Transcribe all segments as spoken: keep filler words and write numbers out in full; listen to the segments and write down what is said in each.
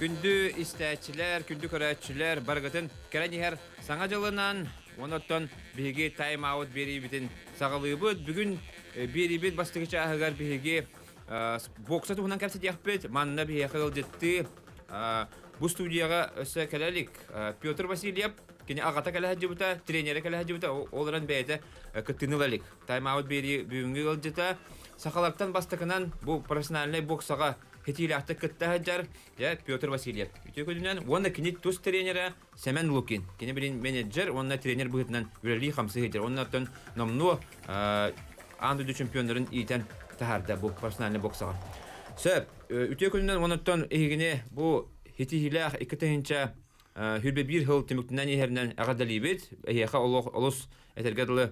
Күнді істәтшілер, күнді көрәтшілер барғытын кәрәнігер саңа жылынан оныттан бігі тайм-аут берейбетін сағылығы бұд. Бүгін берейбет бастығыча ағығар бігі бокса тұғынан кәпсет яқпет, маңына бігі қырыл жетті. Бұ студияға өсі кәләлік Петр Васильев, кені ағата кәлі әді бұта, тренері кәлі әді бұта, оларан бәйті күттіңіл әлік. Тайм-аут берей бүгінгі қыл жетті. Сақалақтан бастығынан бұл профессиональный боксаға Хетилахта Каттахаджар, я Петр Васильев. Он на кинет туз тренера Семен Лукин. Кинебрин менеджер, он на тренер будет на Вилли Хамсихитер. Он на тон намно анду чемпионерин итен тахарда бок профессиональный боксер. Сэп, утекунен он на тон игне бо хетилах и катенча Hürbebir hıl tümüktünən yerlərindən əqədəliyibid. Əyəxə olus ətərgədəli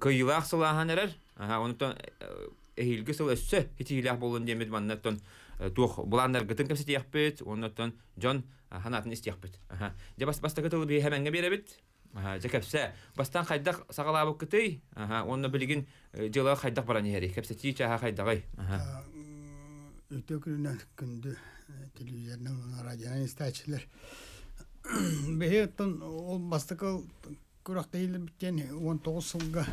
qıyılaq sılahən ərər. Onundan əyilgi sıl əssə hətiyilək bolun demir. Onundan tuğ bulanlar qıtın qəmsət yəqbid. Onundan can hanatını istəyəqbid. Basta qıtılı bir həmənə berəbid. Cəkəbsə bastan qaydaq sağalabıq qıtıy. Onunla bilgin cəlağı qaydaq baran yəri. Qəmsəti çəha qaydağı. Ötəkürünən gündə televiziyonun radyanın istəyəçilər. Бехеттон ол бастыкал күрәхтә ел биткән он тогыз елга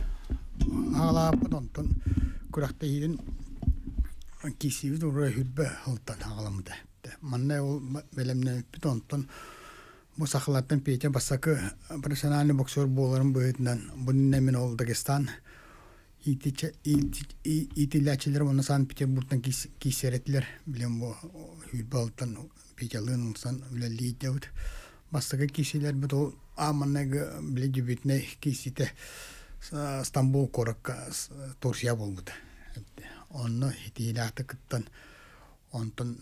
агалапдан күрәхтә елен кисибез дура хәббә халтан агаламда. Менә ул белемне битонтан мусахлаттан печә басакы профессиональный боксер буларын буеннан буның мен ул Дагестан итичә итиләчләр моны Санкт-Петербургтан кисеретләр белән бу хәббәлтан печәлен сан үләле дәүт. Бастығы кесейлер бұд ол аманнағы біледі бетіне кесейті Стамбул қорыққа торшия болғыды. Оны хетейлі ақты күттін, онтын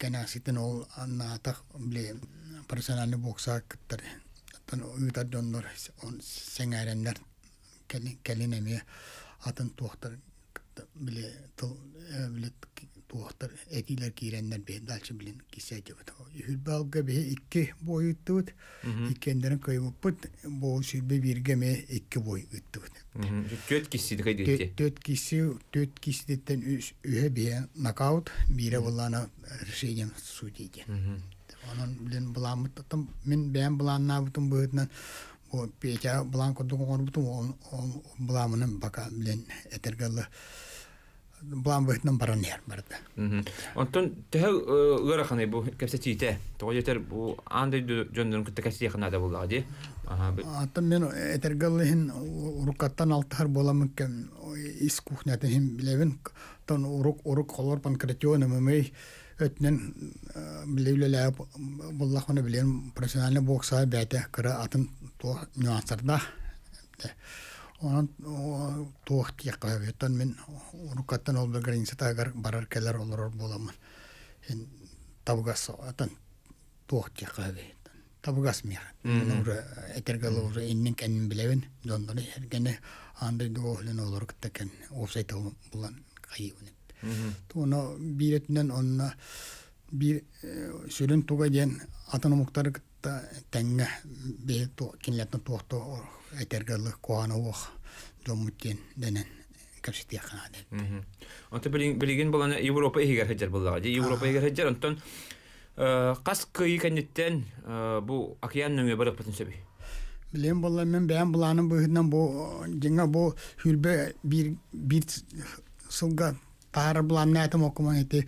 кәнәсетін ол анатақ біле профессиональный бокса күттір. Үйтарды онлар сәң әрәнлер кәленеме атын туақтыр біле тұл Tuğahtar etiler girenler bir dalçı bilin kisece bud. Hülbalga bir iki boy tuttu. İkendirin kaybıput bu sürbe birgeme iki boy tuttu. Dört kişi dedi. Dört kişi, dört kişi detten üç ühe bir knockout, biri bulana şeyim sudiydi. Onun bilin bulanmut tam min ben bulanna butum buyutnan bu peça bulan koduk onu butum on bulanın baka bilin etergalı. Бұлан бұйтынан баран ер барды. Онтан тәхәл ұлар ақаны бұл кәпсәті еті. Тоғы етер бұл аңдай жөндерін күтті кәпсәті еқін ада болады. Аттан мен әтергілігін ұрықаттан алтығар боламын кәм ес кухнятығын білевін. Тон ұрық қолар панкратионы мәмей өтінен білеулелі бұллақыны білен профессиональный бокса бәті қыры атын тоқ нюансарда. Onun tuğut yakalabiyotan ben urukattan olma granisi tağar barar keller olur bulamam. Tabugas atan tuğut yakalabiyotan. Tabugas miyim? Nur etergalı olur inin kendini bileven. Zondan herkene andır doğulun olur kıttaken ofsayt bulan kayıvın. Ona bir etinden onunla bir sürün tuğayen atanı muhtarı Тәңі кенләтін туақты әйтергілі қуаны оқ жомыттен дәнін көпшетті яқынады. Онты білген боланы Европа егер хәджер болағады. Европа егер хәджер, онтан қас күйі кәндеттен бұл ақиян нөме барық бітін сөбей? Білген болан, мен бәйін бұланың бұйынан бұл хүрбі бір сылға Тағар бұланын әтім оқыман әті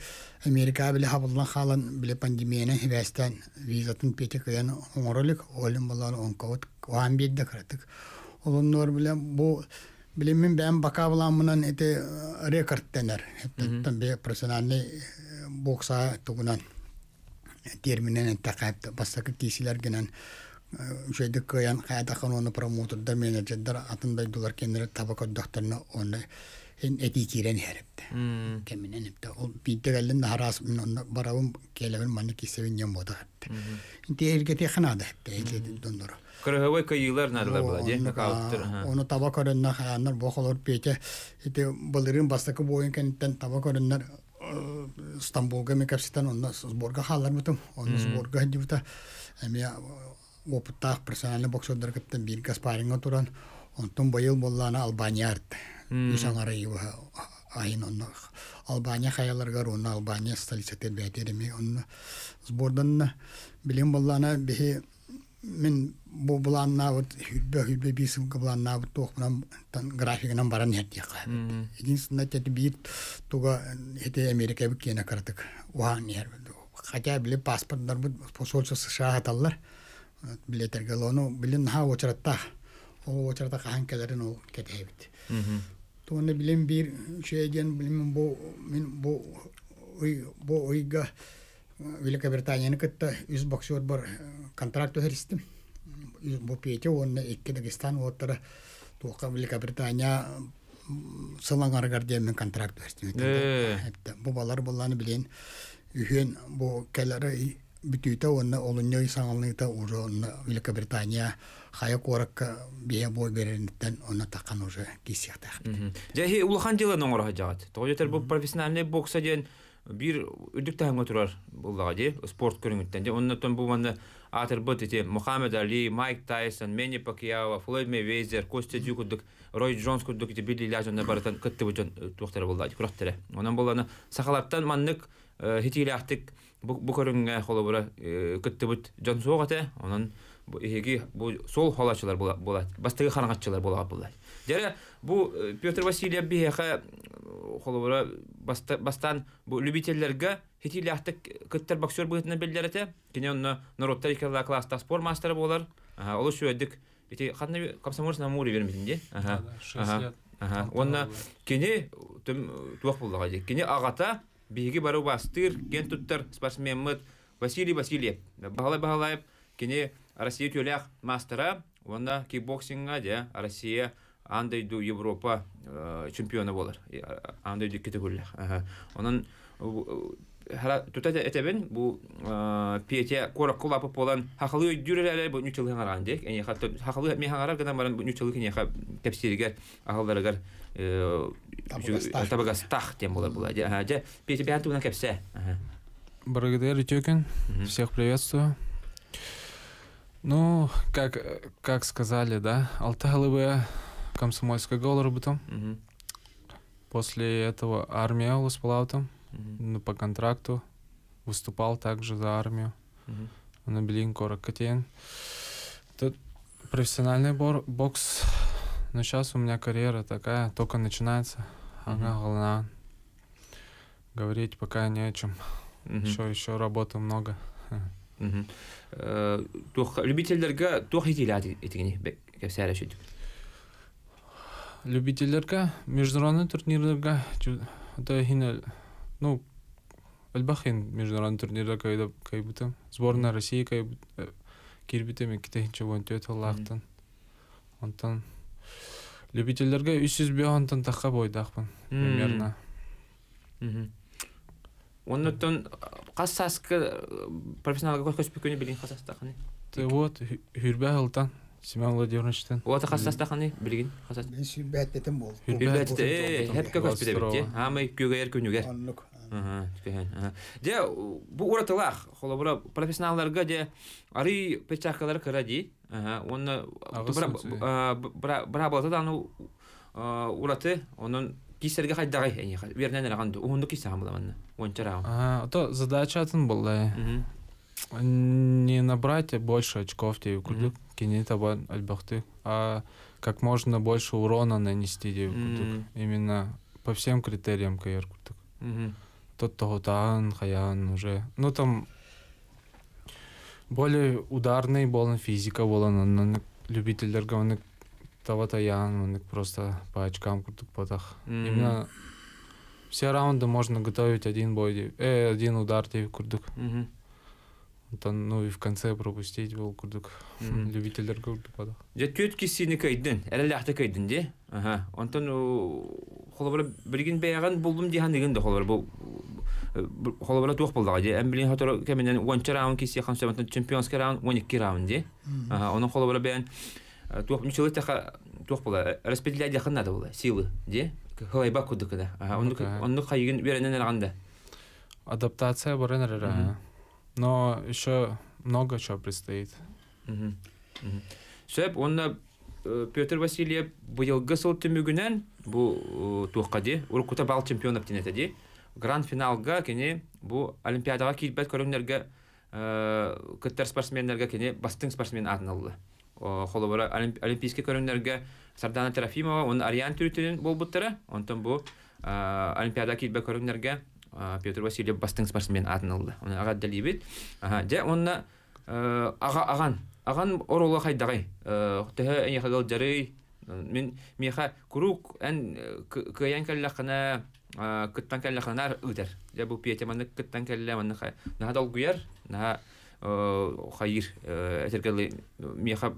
Америка білі қабылдан қалын білі пандемияның әбәстен визатын петі көйен оңырылық олым бұлан оңқауыт оған берді қыратық. Олың нөр білі бұл білімін бән бақа бұламынан әті рекордтенер. Әттен бе профессиональный бокса тұғынан терминен әтті қайыпты. Бастықы кейсілер генен үшеді көйен қайдақын оны промоутерді менеджердер атындай дұлар кендері табақы доқтарына оны Эти кирен херепте. Кеминен херепте. Ол бидде галлен нарааз мин баравым келевин мани кисевин ян бода херепте. Инте эргете ханада херепте. Эйледи дондору. Кырыхавай кайылар надалар бала дей? Оны табак орынна хаяннар бохолор пече. Эти балырын бастакы бойын кенеттен табак орыннар Стамбулга мекапситан онна сборга халар бутым. Онна сборга дивта. Эми опыттақ профессиональный боксердар кеттен бир гаспаринга туран. Онтон бойыл боллана Албания арты. Ишанары его ayın Albanya hayalargar onu Albanya stalisetir beytirimi onu spordan bilim bollana behi men bu bulanna ot hübbe bisim bulanna ot toqman tan grafikinden baran etdi. Единственное это бит туга это Америка бикена картык. Уан ер. Хотя биле паспортлар бу посольство США аталлар. Билетерге лону билен ха очратта. O çardak hangilerin o ketebit. Tuğne bilim bir şeyden bilim bu min bu bu oyga Великобританияны кытта yüz boksör bar kontrakt öheristim. Bu piyete onunla ikki Dagestan otlara tuğka Великобритания sılangar gardiyemin kontrakt öheristim. Bu balar bulanı bilen ühen bu kelleri bütüte onunla olunca insanlıkta uca onunla Великобритания Hayok olarak bir boy verenitten ona takan oje kisiyat yaptı. Cehi uluhan diye ne olarak yaptı? Toyota bu profesyonel boksa diye bir ödük tahmin turar bulladı. Sport köründen diye onunla bu bana atırbıt etti. Mukhammed Ali, Майк Тайсон, Manny Pacquiao, Floyd Mayweather, Kostya Dюкутдек, Рой Джонс Куддек diye Билли Лазон ne barıtan kattı bu can tuhter bulladı. Kurahtere. Onun bullana sakalaptan manlık hitiyle artık bu bu körünge kolabora kattı bu can soğukta. Onun bu sol halaçılar bular, bastığı xanaqçılar bular bular. Dere bu Pyotr Vasilyev biha xolora bastan bu lübitellerge hetiyle artık kıttır boksör buyutuna bellerete. Gene onu narodta ikala klasta spor masteri bular. Aha oluşu ödük. İti xatna komsomolsna muri vermedindi. Aha. Aha. Onda gene tüm tuaq bular. Gene ağata bihi baru bastır, gen tuttar sportsmenmit Vasilyev Vasilyev. Bahala bahalayıp gene Россия тюлях мастера, вона кикбоксинга, да, Россия андайду Европа чемпиона болар, андайду категориях. Онан тутта этебен бу пете корак кулапы болан хахлы дүрелер бу үч жылга рандек, эне хатта хахлы механара гана баран бу үч жылга неха тепсирге ахалдарга табага стах тем болар була. Ага, да, пете бянту на кепсе. Ага. Благодарю, Тёкин. Всех приветствую. Ну, как, как сказали, да, Алталыбе, комсомольская голова бутом. Mm-hmm. После этого армия усплавтом, mm-hmm. ну, по контракту, выступал также за армию. Mm-hmm. На Белин Коракатен. Тут профессиональный бокс, но сейчас у меня карьера такая, только начинается. Mm-hmm. Ага, главное, говорить пока не о чем. Mm-hmm. Еще, еще работы много. Любительлерге тух хитилят этигини кепсере шүдүк. Любительлерге международный турнирлерге да хинел, ну, албахин международный турнирлер кайда кайбутам. Сборная России кайбут кирбитем китен чогонтөт Аллахтан. Онтан любительлерге üç yüz бионтан такка бойдакпын примерно. Оннотон кассаска профессионалга көз көкөнү билген кассастакны. Тэ вот Хүрбэ Алтан, Семён Владимировичтен. Улата кассастакны билген кассас. Мен сүбәттетем болду. Хүрбэтте, хепке көз бидебитте. Ама көгәр көнүгәр. Онлык. Аха, тикән. Дә бу ураталах, холобра профессионалларга дә ари печакалар каради. Аха, онны бра бра балта ну ураты, онын кисерге хайдагы эне бернен алганды уунду кисе хамламанны ончара. А то задача атын была не набрать больше очков тебе кудук кинетабан альбахты, а как можно больше урона нанести тебе кудук именно по всем критериям кайер кудук. Тот того тан хаян уже ну там более ударный болон физика болон любитель органик того-то я просто по очкам крутых потах. Mm-hmm. Именно все раунды можно готовить один бой, э, один удар тебе курдук. Mm-hmm. Ну и в конце пропустить был курдук. Mm-hmm. Любитель курдук потах. Я тетки сильный кайдин, эрляхты кайдин де. Ага. Он там холовар бригин бейган булдум дихандигин да холовар бул. Холовар тух булдага де. Эм билин хатор кеминен он раунд кисе хамсаматан чемпионский раунд он эки раунд де. Ага. Онун холовар бен Тух мучилы таха тух була распределять яханада була силы де халайба кудыкда. Ага, онду онду хайгин беренен алганда. Адаптация баренера. Но еще много чего предстоит. Угу. Угу. Шеп он Петр Васильев был гасыл түмігінен бұл тоққаде, Уркута бал чемпионы птенетеде. Гранд-финалға кене бұл олимпиадаға кейтбәт көрімдерге көттер спортсменлерге кене бастың спортсмен атын алды. Қолы бұра олимпийске көрімдерге Сардана Трофимова, оның ариан түрітінен бол бұттыры. Онтан бұл олимпиадаға кейтбәт көрімдерге Петр Васильев бастың спортсмен атын алды. Оны ағат дәлейбет. Де онына аған. Ағаным орылы қайдағай, тұхы әне қағал жарай, мен қа күрук ән көйен кәлі қына, күттан кәлі қынар ұдар. Бұл пиетеманы күттан кәлі әмені қа нағадал күйер, наға қайыр әтергілі, мен қа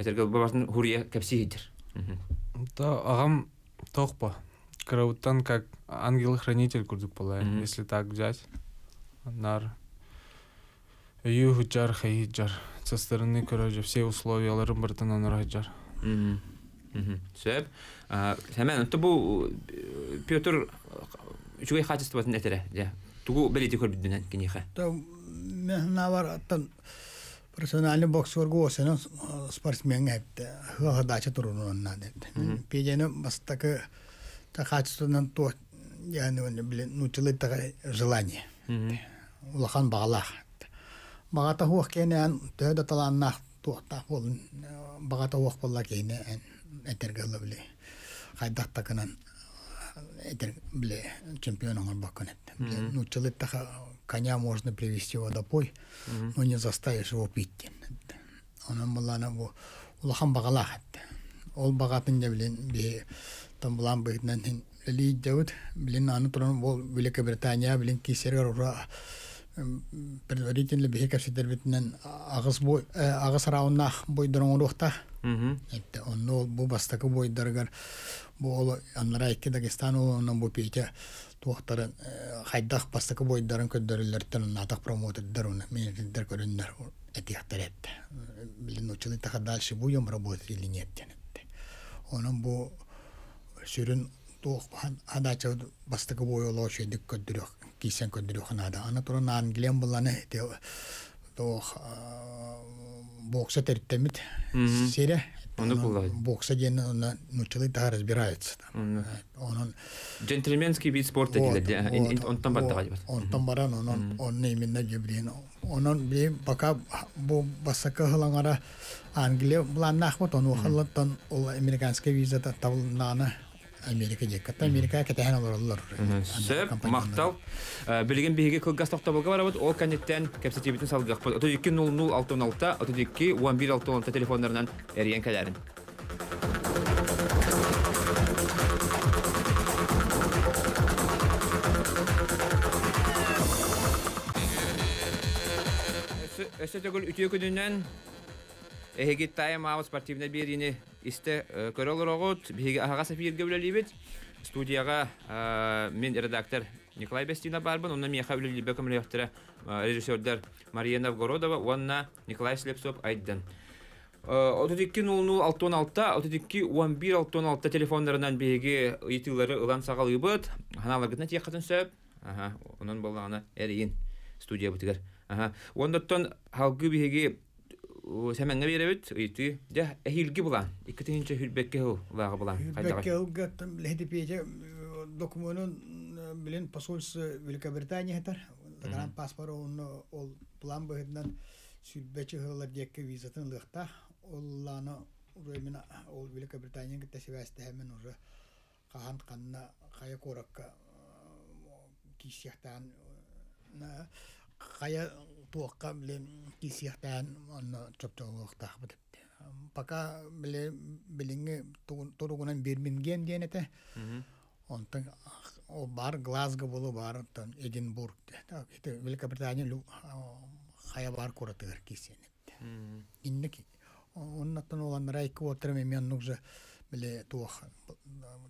әтергілі бабасын ғұрия кәпсі едір. Ағам тоқ ба, қарауыттан как ангел-хранитель күрдік болай, если так взять, нар... Ее худжар, хайджар. Со стороны, короче, все условия Ларбартана Нураджар. Сэп. Сэмен, то был Петр, чего я хотел сказать, не теря, да. Тугу белите корбидина киниха. То навар там профессиональный боксер госен, спортсмен гепт, гадача туруну надет. Пидено бастака так хотел на то, я не он блин, ну теле такое желание. Улахан балах. Багата хух кенен төдө таланна тохта бол багата хух болла кенен этергеле биле хайдакта канан этер биле чемпионом он баконет ну человек-то коня можно привести его допой но не заставишь его пить она была на во улахан багалахат ол багатын да билен би там булан бигнен лид дәүт билен аны туран бол Великобритания билен кисергер ура предварительно бегать все дербитнен агас бой агас раунах бой дорогу рухта это он но бубастаку бой дорогар бо анрайки Дагестану нам бупите тухтарен хайдах бастаку бой дорогу кодорилертен натах промотет дорун меня деркорин дорун эти хтерет блин учили так дальше будем работать или нет он нам бо сюрен тух адача бастаку бой лошадь дикодорюх кисен кодырюхан ада. Ана туран Англиян боланы бокса терттемит сере. Бокса ден нучылы тағы разбирается. Джентльменский вид спорта дейді. Он там баттаға дейді. Он там баран, он не именно дебрин. Он пока басықы ғылаңара Англия бұлан нақпыт, он ұқылыттан американский виза табылынаны. Америка дикат, Америка кәтәһен алырлар. Сәп, мақтал. Білген бейге көлгас тоқтабылға барабыд, ол кәнеттен кәпсетебетін салғақ бұд. отыз екі нөл нөл алты он алты, отыз екі он бір алты он алты телефонларынан әрген кәләрін. Өсі төгіл үтеу күнінен Эхеги тайым ауыз спортивна беріне істі көрі олар оғыт. Беге ағаға сәфиерге өлелейбет. Студияға мен редактор Николай Бестина барбын. Онына мен еқа өлелейбе көмілі өқтірі режиссердер Мария Новгородова, онына Николай Слепсов айдден. отыз екі нөл нөл алты он алты, отыз екі он бір алты он алты телефондарынан беге етілері ұлан сағал үйбіт. Ханалар гітіне тек қатын сөп. Оның болағына әрейін студия бұтығыр. Ондаттан халғы беге Сәмәңе беребет, өйті, де әйілгі бұлан, екітіңінші үлбәкке ұл лағы бұлан. Үлбәкке ұл ғаттым, біледі пейте, документын, білін посольсы Великобритания әтір, ғаран паспоры оны ол бұлан бұғыдынан сүлбәчі ғылар декі визатын лықта, ол ланы өрімін ол Великобританияң күтті сөвәсті әмін ұры қағант қанына қайы қорыққа кейсектан, қайы Пока, блин, кисихтан, он чоп-чоп так будет. Пока, блин, блин, тургунан Бирмингем денете, он там, о бар, Глазго был бар, там Эдинбург, так это Великобритания, лю, хая бар куратыр кисенет. Иннеки, он на то нолан райку отрами мен нужно, блин, тух,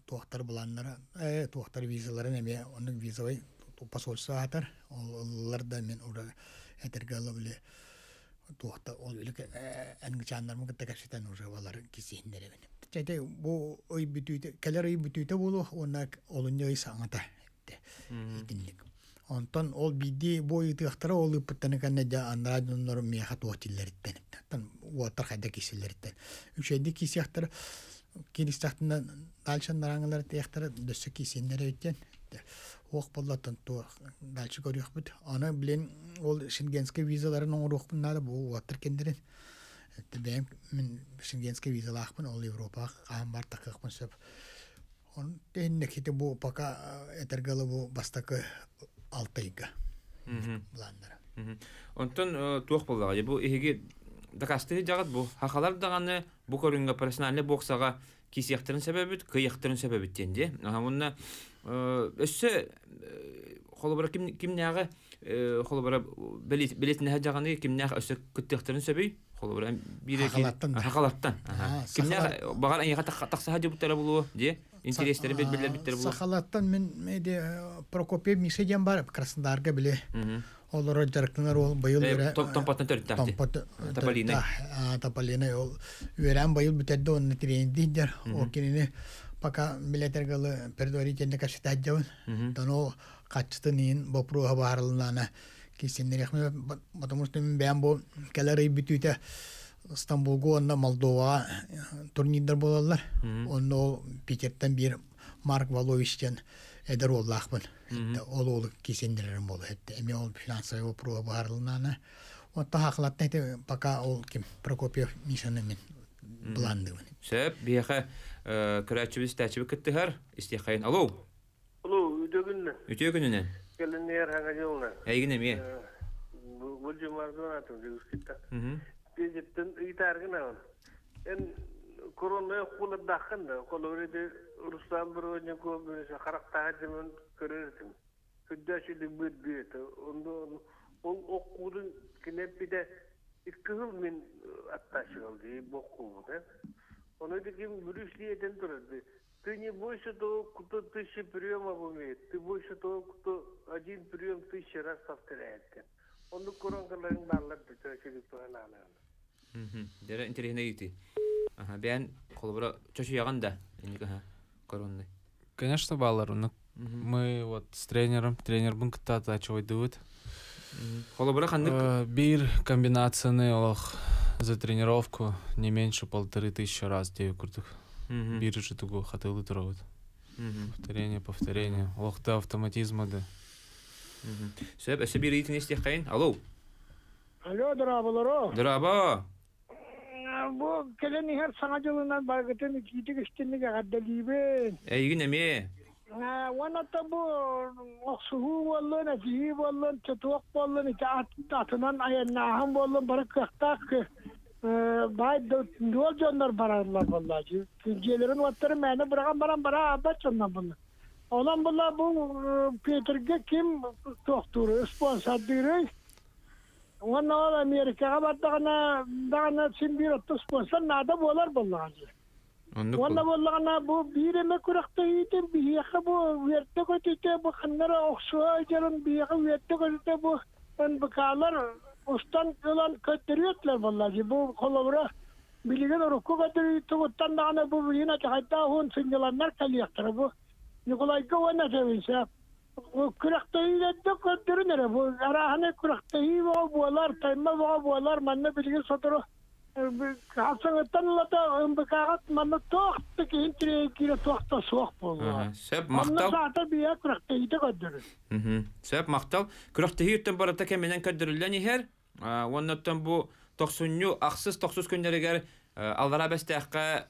тухтар бланнера, э, тухтар визалары не мне, он визовый, то посольство атар, ларда мен ура. Әтергелі тұқта ол үлікі әңгічандармын күтті кәшеттен ұжы балар кездейіндері бені. Жәйті бұл кәлер үй бүтүйті болу, оны олынды үй саңыта етінлік. Онтан ол бейді бойы тұқтыра ол үпіттіні кәне де андрадионлары мияқа тұқтиллер етпені. яхтан уатар хайда киселерден. Үшенде кис яхтар кирис яхтан дальшан нараңалар яхтар дөсө кисендер өттен. Ох боллатын то дальше көрөх бит. Аны билен ол шенгенский визаларын оңрохпын нада бу уатар кендерен. Мен шенгенский визалахпын ол Европа камбар такыкпын сөп. Он тенне кете бу пока этергалы бу бастакы алтайга. Бландара. Онтон туох боллага бу эге дакасты жагат бу хакалар даганы бу көрүнгө профессиональ боксага кисектерин себебит, кыяктырын себебит тенде. Мунна өссө холобара ким кимнягы холобара билет билетине жаганы кимнях өссө кыттыктерин себей холобара бири хакалаттан. Кимнях баган аяга такса хажы буттары болуу де. Интерестер бит билет биттер болуу. Хакалаттан мен меди Прокопе Мишеден барып Краснодарга биле. Ол Рой Джонстар ол байыл бере. Топтан паттан төрт тапты. Тополина. А тополина ол верам байыл битерде он трендиндер. Ол кинени пока билетергалы пердоритенде кашта жавын. Тоно качтынын бопру хабарлана кисендер ахме потому что мен бамбо калары битүте Стамбулга онда Молдова турнирдер болалар. Онно Питерден бир Марк Валовичтен эдер оллахпын. Ол ол кисендерим болду. Эми ол финансовый проба барылнаны. Отта хаклатта эти пока ол ким Прокопьев Мишанымен бландывын. Сөп бияха күрәчебез тәчибе кеттер. Истехайн алло. Алло, үтөгүннө. Үтөгүннө. Келинер хагажылна. Эйгине ми? Бул жумардан атып дискетта. Пежеттен итаргына. Эн корона кулып дахында, колорыды Ruslan Bronya Gomez'e karakterden görürdüm. Kütleşili müdbiyeti. Ondan okulun bir de iki yıl min attaşı oldu. Onu da kim mürüşliyeden dururdu. Ты не бойся того, кто тысячи приемов умеет. Ты бойся того, кто один прием тысячи раз повторяет. Onu korongaların darlar bütörçülü tuğana alanı. Dere interihine gitti. Ben kolubura çoşu yağın da. Коронной. Конечно, баллару, но uh-huh. мы вот с тренером, тренер бункта отачивать дует. Uh-huh. Бир комбинацияны олох за тренировку не меньше полторы тысячи раз девять крутых. Uh-huh. Бир же тугу хатылы трогают. Uh-huh. Повторение, повторение. Олох да автоматизма да. Сөп, әсі бир итін естек қайын. Алло. Алло, дырабалару. Дыраба. Bu keleni her sanatçılığından bargıtın ikiydik üstünlüğe kaddeliği. Eğin emi? Ona da bu oksuhu bolun, azihi bolun, çatıvak bolun, atınan ayanağın bolun, bari kıyaktak bayi dolca onlar bararlar vallahi. Gelerin vatları mene bırakan baran bara abaç ondan bunlar. Olan bunlar bu Peter'ge kim doktoru, sponsorları. Ondan ola Amerika'ya battığına dağına için bir otuz sponsor nada bolar bollağınca. Ondan bollağına bu bir eme kurakta yiğitim, bir yaka bu verte kötüte, bu kınlara oksuğa öcerim, bir yaka verte kötüte bu bıkalar ustan olan kötürüyorlar bollağınca. Bu kolabura bilgin ruku kötürüyordu, ottan dağına bu yine çayda on sınırlar kalıyakları bu. Nikolay Govan'a sevinse. Kuraktayı da kötürünür. Bu arahanı kuraktayı var, bualar, tayma var, bualar, manna bilgi satırı. Hasan'tan da ımbıkaat manna toğattı ki intireye kire toğatta soğuk bulunur. Manna sağda bir yer kuraktayı da kötürür. Sebep maktal. Kuraktayı ütten bu arada keminen kötürülen iher. Ondan bu doksunlu, aksız toksuz günleri geri Alvara Bestek'e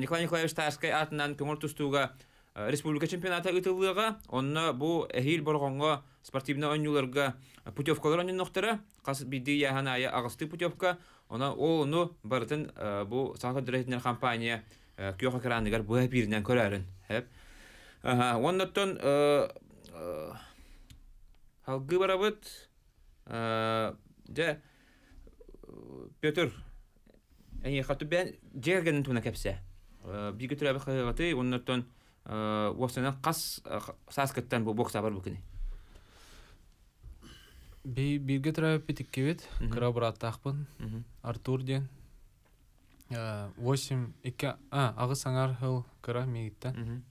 Nikolay Nikolayevich Tayskay adından kumurtustuğuna Республика чемпионата ытылыга, онна бу эхил боргонга спортивный ойнуларга путевкалар ойноктора, кас биди яханая агысты путевка, она олну бартын бу саңгы директор компания кёха краннигар бу биринен көрөрүн. Хеп. Ага, ондоттон э халгы барабыт э же Пётр эне хатыбен жергенин туна кепсе. Биги түрөбү кайгаты, ондоттон Уасынан қас саскеттен бұл бокса бар бүкіне? Бірге тұрайып бетік кевет, Крабра Тақпын, Артур ден. восемь, два, ағы саңар ғыл қыра мегіттен.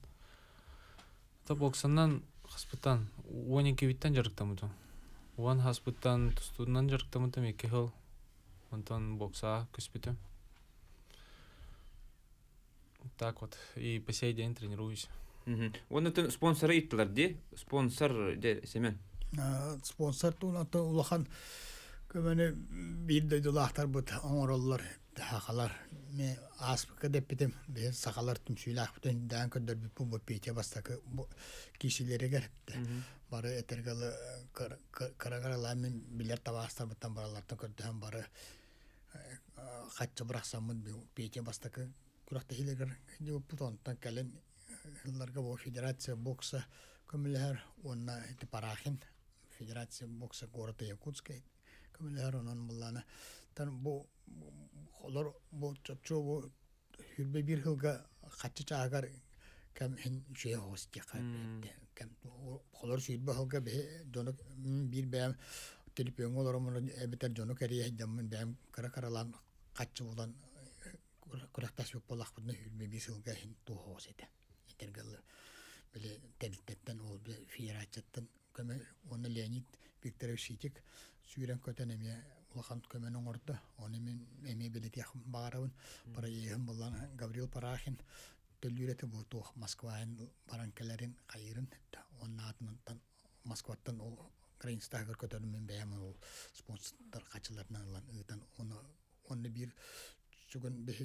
Та боксаннан қаспыттан, он екі беттен жарықтамыдым. он қаспыттан тұстудынан жарықтамыдым, екі ғыл Антон бокса коспиту. Так вот, и по сей день тренируюсь. Вот это спонсор Итлер, где? Спонсор, где, Семен? Спонсор, то на то улахан, когда мне видно, что лахтар будет амораллар, хахалар, мне асп, когда питем, без сахалар тем сюлях, потом дан, когда бипум бипите, баста к киселере гарпте, бара этергал, кар, карагар ламин билет тавастар, потом бара лартан, когда хам бара хатчабрах самут бипите, баста к курахте хилегар, его путон, тан кален. Ларгово федерация бокса коммилер, он на это парахин федерация бокса города Якутской коммилер, он была на там бо холор бо чего хюрбе бирхилга хатча агар кем хин же хости хабе кем холор хюрбе хилга бе донок бир бем телепион оларымын эбетер донок эрие дем бем кара каралан хатча болан куракташ болах бу хюрбе бирхилга хин ту хосете Тергалы, бля, тельтеттен ул, бля, фирачеттен, көме, оны Леонид Викторович Шитик, сүйрен көтен әме, улахан көмен оңырды, оны мен әме білет яқым бағарауын, бара егім болан Гаврил Парахин, түл үйреті бұлту Москваен баранкаларын қайырын, оның атынан Москваттан ол Грейнстагер көтенің мен бәйімін ол спонсорттар қачыларынан алан ұйтан, оны бір Чуган бе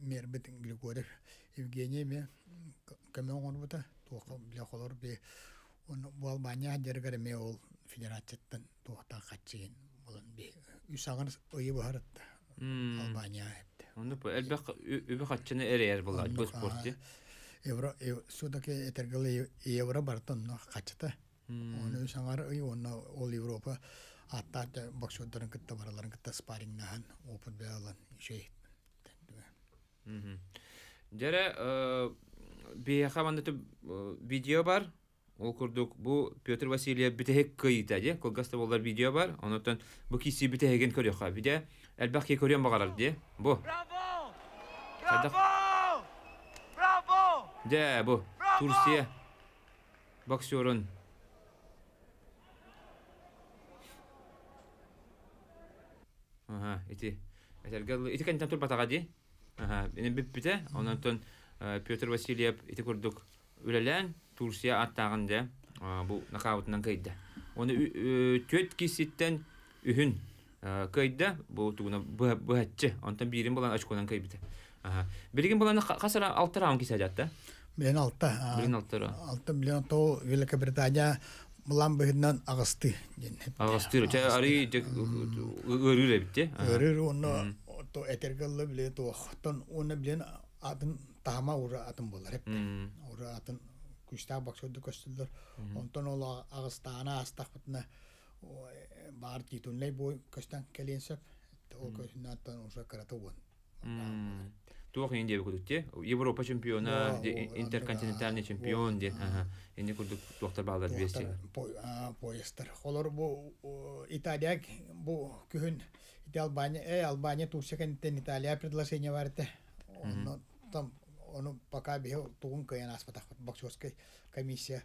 мербет Григорьев Евгений бе камеон бота тоқа бля холор бе он бол баня дергаре ме ол федерацияттан тоқта қатчен болан бе үсаған ойы барат Албания әпті. Оны әлбәқ өбі қатчені әрер болады бұл спортты. Евро судаке этергалы евро бартон қатчыта. Оны үсаңар ой оны ол Европа атта боксердерін кітті бараларын кітті спаррингнаған опыт бе алан жейт. Дера бехамандату видео бар, ол курдук бу Пётр Васильев битех кыйта де, колгаста болар видео бар, онотан бу киси битехген көрүк ха, биде элбакке көрүн багалар де, бу. Браво! Браво! Браво! Де бу Турция боксерун. Ага, эти, эти кантам тур батага де. Ага, бен бипте, онтон Пётр Васильев ити курдук үлелен Турция аттагында бу нахаутнан кайда. Оны төрт киситтен үһүн кайда, бу тугуна бахатчы, онтон бирин болан очконан кайбите. Ага. Бирин болан касара алты раунд кисадатта. Мен алты. Мен алты. алты миллион то Великобритания Мулан быгынан агысты. Агысты, ари тек өрүр битте. Өрүр оны то этергалы биле то хтон оны билен атын тама ура атын болар эп. Ура атын күчтә баксырды көстүлдер. Онтон ол агыстана астахтына бар титунлай бой көстән келенсеп, ол көстән уже каратагон. Туох инде бекүтте. Европа чемпиона, интерконтинентальный чемпион де. Ага. Инде күрдүк туохтар балдар бести. Поестер. Холор бу Италия бу күн Албания, э Албания турсекен Италия предложение варте. Он там он пока бил тугунка я нас потах боксерская комиссия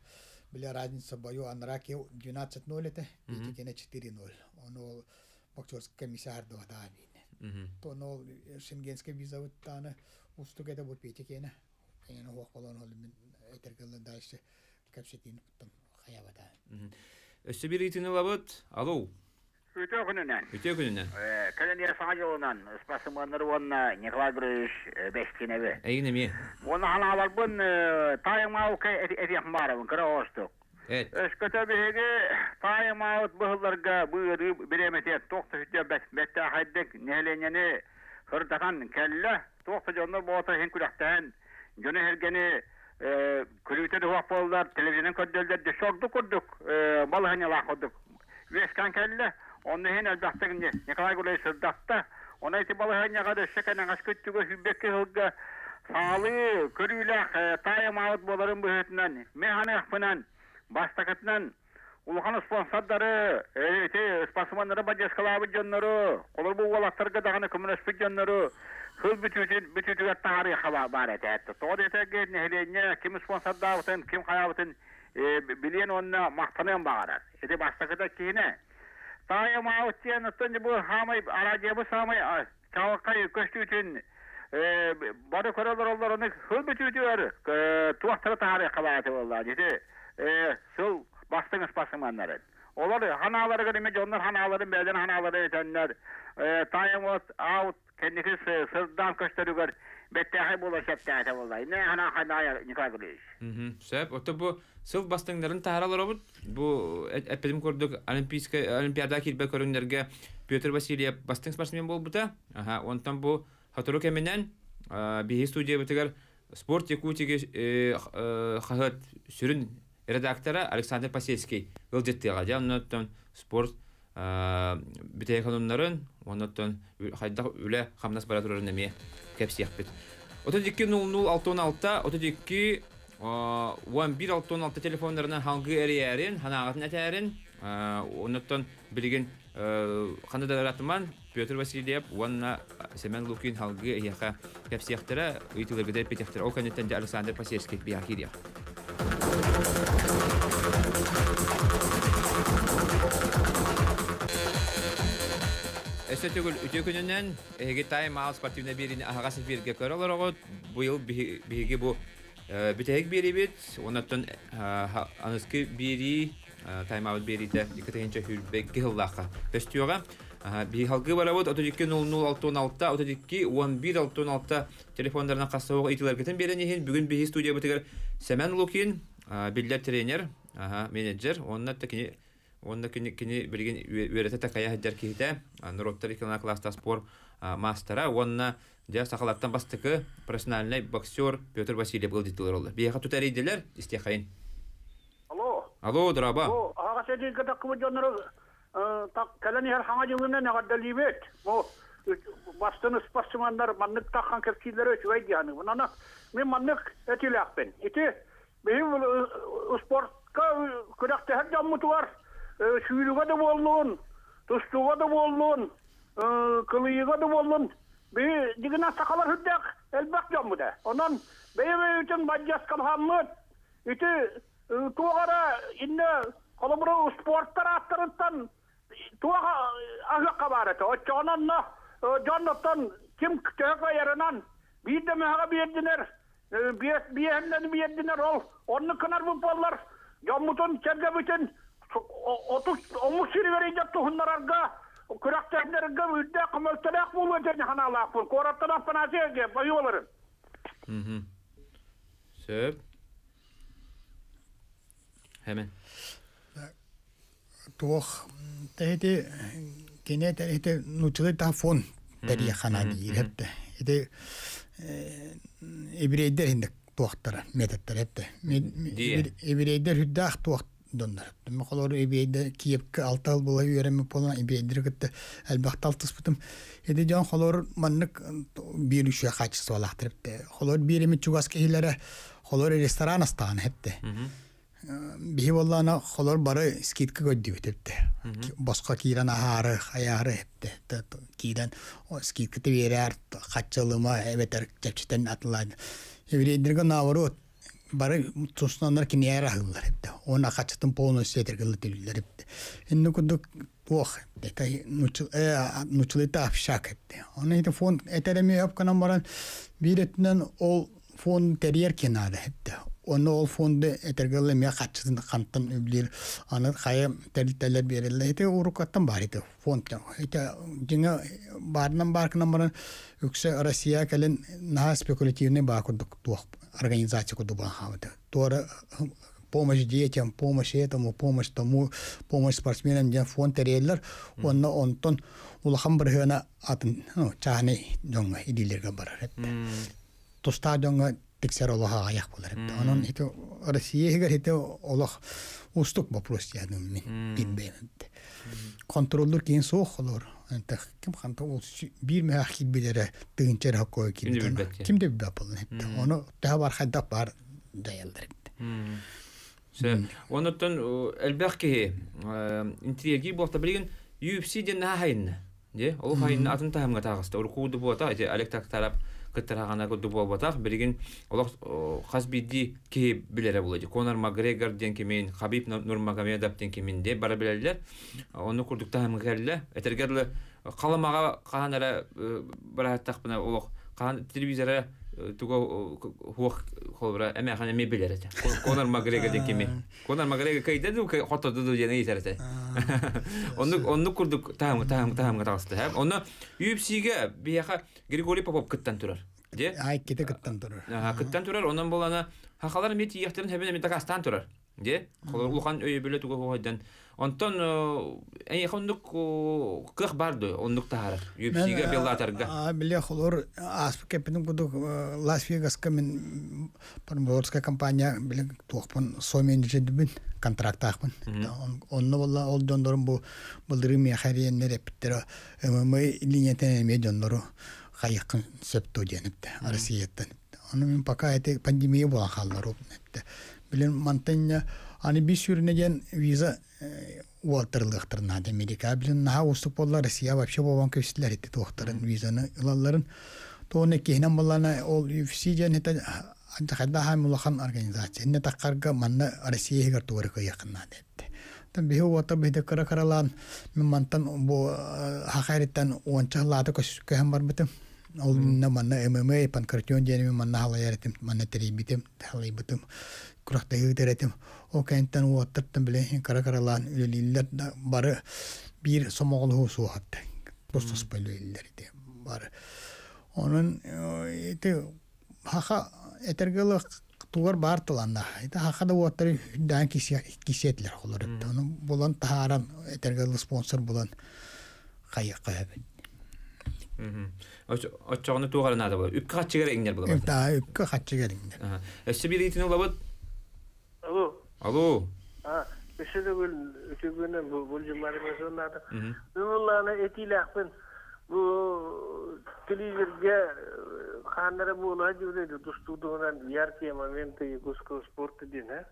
была разница бою анракил двенадцать ноль это и на четыре ноль. Он боксерская комиссия до Дании. То но шенгенская виза вот та на устук это вот пятикена, я на хуак полон холим, это когда дальше капсетин там хаява да. Собирайте на лабот, алло. Утёгунен. Утёгунен. Когда я сажал на, спасибо Андрюна, Николай Брюш, Бестиневе. Эй, не мне. Он на лабон, тая маука, это хмара, он кровосток. Эскота беге таймаут быһылларга быырып беремете токта үтө бәттә хәддек нәленене хырдаган кәллә токта җоннар бота һин күрәктән җоны һәргене күлүтә дә вакытлар телевизион көддәлдә дә шорды күрдек балыгына лакыдык вескан кәллә аны һин әлбәттә Николай Гулай сырдакта аны ите балыгына кадәр шәкәнең аскөттүгә һибәккә һылга салы күрүләк таймаут боларын бөһәтнән механик белән Бастакатнан улахан спонсордары, эти спасманнары бадескалабы жоннары, колорбу улахтарга даганы көмүнөспү жоннары, хыл бүтүтүн бүтүтүгө тарыйы хала бар этетти. Тоот этеге нелене ким спонсордабытын, ким каябытын билен онна мактанын багарар. Эти бастаката кийине Sayma uçyan üstünde bu hamay aracı bu samay çavakayı köşkü için bari koralar oldular onu hıl bütüydüler. Tuvahtırı tahariye kabahati oldular. Dedi sıl bastınız basınmanların. Oları hanaları görmeyince onlar hanaların belden hanaları yetenler. Sayma out kendisi sırdan köşkülüyor. Беттәхи була шәптәте булай. Не ана хадая никак булыш. Мм. Шәп, ото бу сылф бастыңдарын таралар бу. Бу әппедим күрдек олимпийскә олимпиада килбә көрүннәргә Пётр Васильев бастың спортсмен булып бута. Аха, онтан бу хатырок менен бие студия бетегәр спорт Якутиге хат сүрен редактора Александр Пасевский гөлдәттәгә яннаттан спорт битә экономнарын оннан хайда үле хамнас баратурын неме кепсиях бит. отыз екі нөл алты он алты, отыз екі он бір алты он алты телефондарынан хаңгы әрерін, ханағатын әтәрін, оннан білген қандыдаратыман Пётр Васильев онна Семен Лукин хаңгы әйяқа кепсияқтыра, үйтілер бедер петектіра. Ол кәнеттен де Александр Пасевский бияқирия. Эстетик үтекүнүнөн эге тайм аут спортивный бирин агасы бирге көрөлөрөгө буйыл биге бу битек бирибит ондан аныски бири тайм аут бириде дикетенче хүлбек гыллака тестюга би халгы баработ отыз екі нөл алты он алты отыз екі он бір алты он алты телефондорунан касабага итилер кетен беренин бүгүн би студия бетер Семен Лукин билдер тренер аха менеджер ондан текини Онда кини кини билген үйрәтә кая дәркиһидә Нуроптарикана класста спорт мастера онна дә сахалаттан бастыкы профессиональный боксер Пётр Васильев булды дитләр алды. Бияка тутар иделәр истехаин. Алло. Алло, драба. О, ага сәдик кадак куҗоннар так калани һәр хаңа җыгыннан нәгәдәлибет. О, бастыны спортсменнар маннык таккан кепкиләре үтәй яны. Унана мен маннык әтиләкпен. Ите мен спортка күрәк тәһәр җаммытуар. Şuyluğa da bolluğun, tustuğa da bolluğun, kılıyığa da bolluğun. Bir digine sakalar hüddek elbak yombu da. Ondan beybe için bacas kalhamlık, iti tuğara inne kolumru sportlar attırıttan tuğa ahlak kabareti. O cananla, canlıktan kim tövbe yerinden bir de mehaga bir edinler, bir hemden bir edinler ol. Onu kınar bu bollar, yombutun, çevge bütün. Omuz sürüverecek tohumlararga, küreklerlerga müddek mültelek bulunacak hanalar bul. Korattan apanacak ya, bayılırım. Söp. Hemen. Tuğuk, dedi, gene dedi, nücülü daha fon dedi hanani yirepte. Dedi, ebreyder hindik tuğuklara, medetler hepte. Ebreyder hüddek tuğuk. Мақалары әбейді кейіпкі алты ал болай өрәмі болан әбейдері күтті әлбақты алтыс бұтым. Еді жан қалар маңнық бір үші қачысы олақтырыпты. Қалар бір емет жүгас кейлері қалар ресторан астаған әпті. Бейі болана қалар бары скидкі көдді өтіпті. Басқа кейден ағары, аяғары әпті. Кейден скидкіті берер, қачылыма әбетер жәпчеттен атылады. Әбейдерге навару өтті. Бары тұсынандар кенея рахылылар епті. Оны қачытын полностью етергілі түлілер епті. Енді күдік оқ епті. Нүчілеті апшақ епті. Оны епті фон әтәреме өпканан баран бір еттінен ол фон тәрер кенады епті. Оны ол фонды етергілі ме қачытын қанттан өбілер. Оны қайы тәрілтәлер берілі. Епті ұрықаттан бар епті. Фон епті. Жыңа барынан барқынан баран үксі Россия кәлін наға спекулятивный бақырдық туақ организацию Дубанхаута. Тора помощь детям, помощь этому, помощь тому, помощь спортсменам, где фонд рейлер, он он тон улахамбргена атн, ну чани донга идилерга барар. Тоста донга тексеролога аяк булар. Анан ите Россиягер ите Аллах устук вопрос яны мен бинбент. Контролдор кин сохлор. Антах ким ханта ол бир мәхкил билере тынчер хакой ким. Кимде бапылны хетте. Оны таа бар хадда бар даялдыр. Сен ондан Элберки интерьерги булта билген ю эф си ден хайн, де? Ол хайн атын таамга тагысты. Уркуды булта, ите Алектак тарап кытырағанағы дубал батақ, біреген олақ қазбейді кей білері болады. Конор Макгрегор ден кемен, Хабиб Нурмагомедов ден кемен де бары білерлер. Оны күрдікті әмгерлі, әтергерлі қаламаға қанара бараттақ бұна олақ телевизора туга хох холбра эме хана ме билерете Конор Макгрегор декеме Конор Макгрегор кайдеду хаттаду жана итерете онну онну курдук таам таам таам катасты ха онну ю эф сиге бияка Григорий Попов кыттан турар де ай кете кыттан турар а кыттан турар ондан болана хакалар мети яктырын хебене метакастан турар де холуган өйө бөлө туга хойдан онтон ай хондук кыр барды ондук таарар ю эф сиге белатарга а биле холор аспке пенин буду Лас-Вегаска мен парморская компания биле тохпон сомен жедибин контракт ахпын онно болла олдондорун бу булдырым яхарен нерептер мы линетен медоннору хайыкын сөптө денипти Россиядан аны мен пока эти пандемия болан халлар опнетти билен мантенне аны бир сүрүнеген виза уолтерлыктырна Америка билен на уступоллар Россия вообще болгон кештилер эти тохторун визаны улалларын тоне кенен балланы ол ю эф си жанета антахада хамулхан организация не такарга манна Россияга турга якынна депти. Там бихо вата биде кара каралан мен мантан бу хакайреттен ончалады көшкө хам барбытым. Ол наманна эм эм а панкратион жанеме манна халаяртым манна терибитим талайбытым. Курактагы теретим о кентен уаттыртым биле кара каралан үлелилер бары бир сомоголу суатты. Просто спайлелер де бар. Onun ete haha etergeli tuğar bartılanda ete haha da otur dan kişi kişiler olur ete onun bulan taharan etergeli sponsor bulan kayık kayıp. Aç açanı tuğarın adı var. Üpka kaçıgar ingler bulamaz. Ta üpka kaçıgar ingler. Eşte bir itin olabat. Alo. Alo. Ha, işte de bu ötübüne bu bulcumarımızın adı. Bunlarla etiyle akın. Bu televizörde kanlara bu olay diyordu, tuttuğundan yarki momenti kusko sportu dine.